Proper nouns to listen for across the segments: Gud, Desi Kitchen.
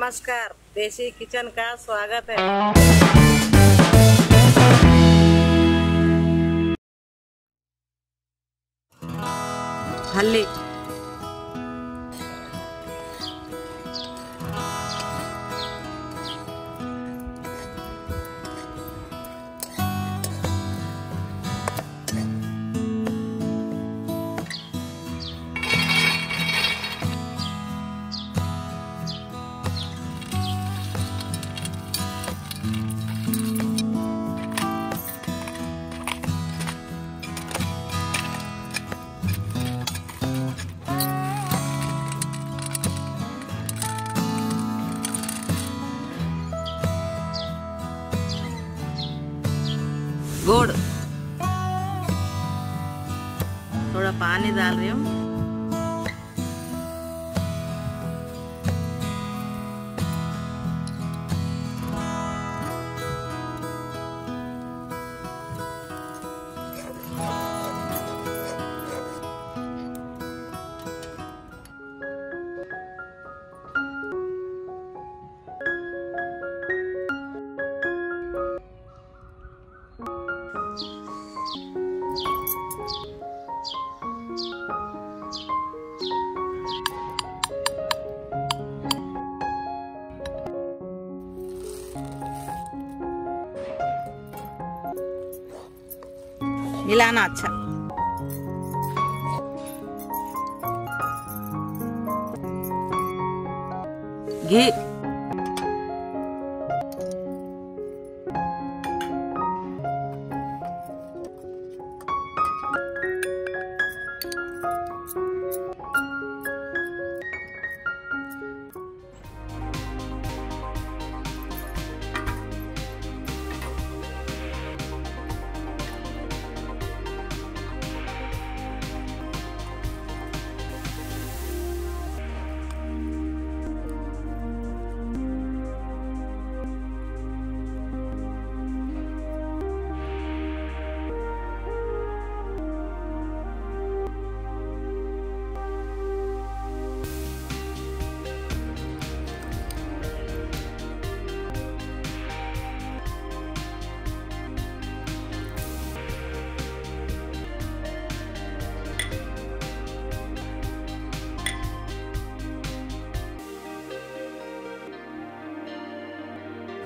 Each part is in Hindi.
नमस्कार, देसी किचन का स्वागत है। हल्ली गुड़ थोड़ा पानी डाल रही हूँ। मिलाना अच्छा। घी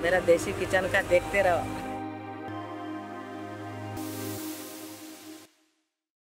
मेरा देसी किचन का देखते रहो।